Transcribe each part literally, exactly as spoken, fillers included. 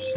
yours.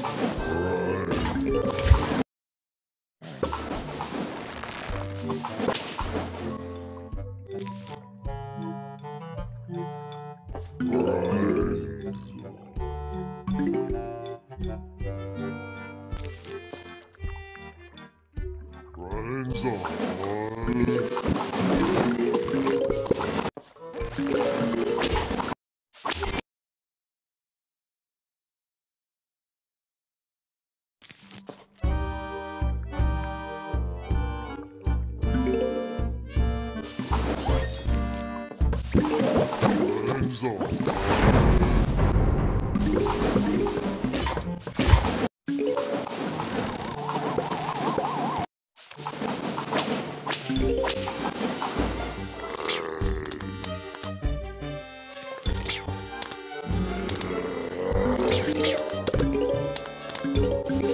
Thank you.